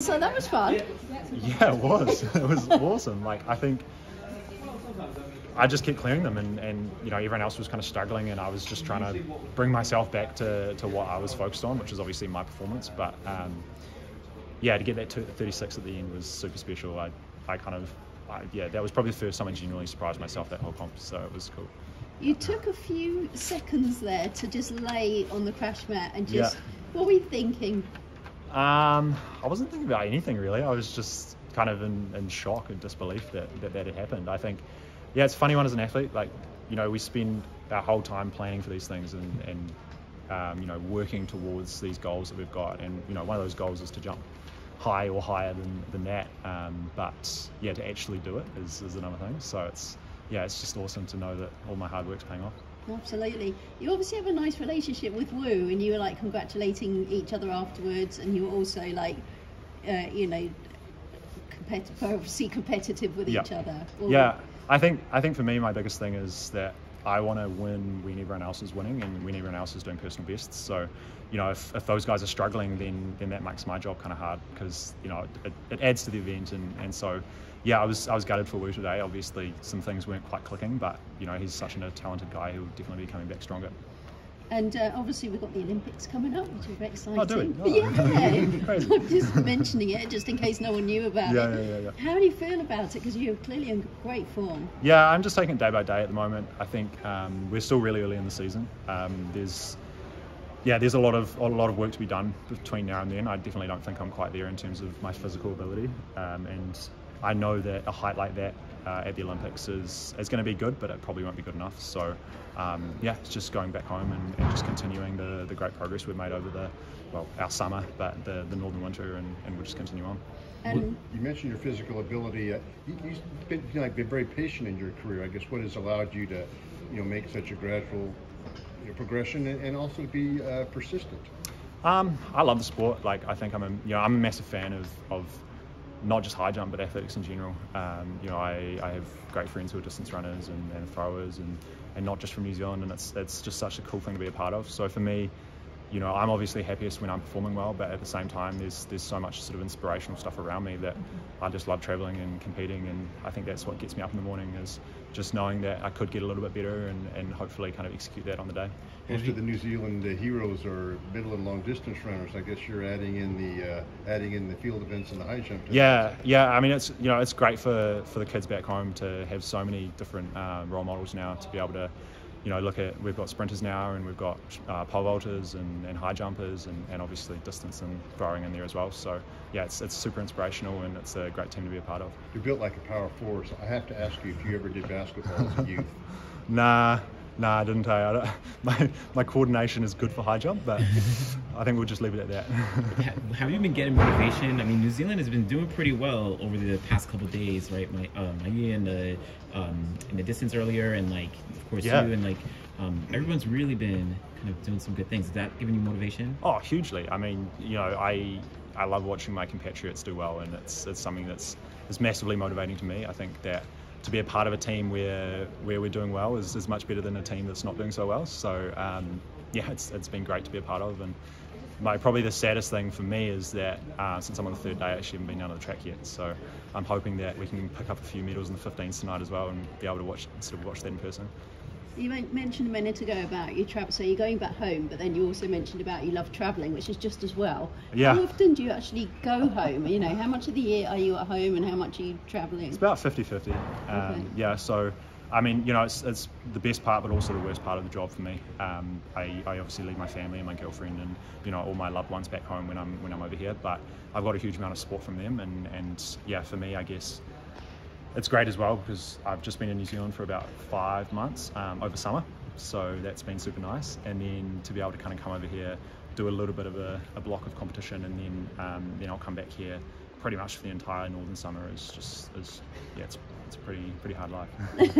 So that was fun. Yeah, it was. It was awesome. Like, I think I just kept clearing them and you know, everyone else was kind of struggling, and I was just trying to bring myself back to what I was focused on, which is obviously my performance. But yeah, to get that 36 at the end was super special. Yeah, that was probably the first time I genuinely surprised myself that whole comp, so it was cool. You took a few seconds there to just lay on the crash mat and just, what were you thinking? I wasn't thinking about anything really. I was just kind of in shock and disbelief that had happened. I think, yeah, it's a funny one as an athlete. Like, you know, we spend our whole time planning for these things and you know, working towards these goals that we've got. And, you know, one of those goals is to jump high or higher than that. But yeah, to actually do it is another thing. So it's, yeah, it's just awesome to know that all my hard work's paying off. Absolutely. You obviously have a nice relationship with Wu, and you were like congratulating each other afterwards, and you were also like, you know, competitive with each other. Or... Yeah, I think for me my biggest thing is that I want to win when everyone else is winning and when everyone else is doing personal bests. So, you know, if those guys are struggling, then that makes my job kind of hard, because, you know, it adds to the event. And so, yeah, I was gutted for Wu today. Obviously, some things weren't quite clicking, but, you know, he's such a talented guy. He'll definitely be coming back stronger. And obviously we've got the Olympics coming up, which is very exciting. Oh, do we? Oh. Yeah, crazy. I'm just mentioning it just in case no one knew about it. Yeah. How do you feel about it? Because you're clearly in great form. Yeah, I'm just taking it day by day at the moment. I think we're still really early in the season. There's a lot of work to be done between now and then. I definitely don't think I'm quite there in terms of my physical ability, and I know that a height like that at the Olympics is going to be good, but it probably won't be good enough. So yeah, it's just going back home and just continuing the great progress we've made over our summer, but the northern winter, and we'll just continue on. You mentioned your physical ability. You've been, you know, been very patient in your career. I guess what has allowed you to, you know, make such a gradual progression and also to be persistent? I love the sport. Like, I think I'm a massive fan of not just high jump, but athletics in general. You know, I have great friends who are distance runners and throwers, and not just from New Zealand, and it's just such a cool thing to be a part of. So for me, you know, I'm obviously happiest when I'm performing well, but at the same time, there's so much sort of inspirational stuff around me that I just love traveling and competing, and I think that's what gets me up in the morning, is just knowing that I could get a little bit better and hopefully kind of execute that on the day. Most of the New Zealand heroes are middle and long distance runners. I guess you're adding in the field events and the high jump. Yeah. I mean, it's, you know, it's great for the kids back home to have so many different role models now, to be able to, you know, look at, we've got sprinters now, and we've got pole vaulters and high jumpers, and obviously distance and throwing in there as well. So yeah, it's super inspirational, and it's a great team to be a part of. You're built like a power four, so I have to ask you if you ever did basketball as a youth. Nah, I didn't tell you. My coordination is good for high jump, but I think we'll just leave it at that. Have you been getting motivation? I mean, New Zealand has been doing pretty well over the past couple of days, right? Maia in the distance earlier, and like, of course, you, and like everyone's really been kind of doing some good things. Is that giving you motivation? Oh, hugely. I mean, you know, I love watching my compatriots do well, and it's something that's massively motivating to me. I think that to be a part of a team where we're doing well is much better than a team that's not doing so well. So yeah, it's been great to be a part of. And probably the saddest thing for me is that since I'm on the third day, I actually haven't been down to the track yet. So I'm hoping that we can pick up a few medals in the 15s tonight as well, and be able to watch that in person. You mentioned a minute ago about your travel, so you're going back home, but then you also mentioned about you love travelling, which is just as well. Yeah. How often do you actually go home? You know, how much of the year are you at home and how much are you travelling? It's about 50-50. Okay. Yeah, so, I mean, you know, it's the best part, but also the worst part of the job for me. I obviously leave my family and my girlfriend and, you know, all my loved ones back home when I'm over here, but I've got a huge amount of support from them, and yeah, for me, I guess, it's great as well, because I've just been in New Zealand for about 5 months over summer, so that's been super nice. And then to be able to kind of come over here, do a little bit of a block of competition, and then I'll come back here pretty much for the entire northern summer. It's just, it's a pretty hard life.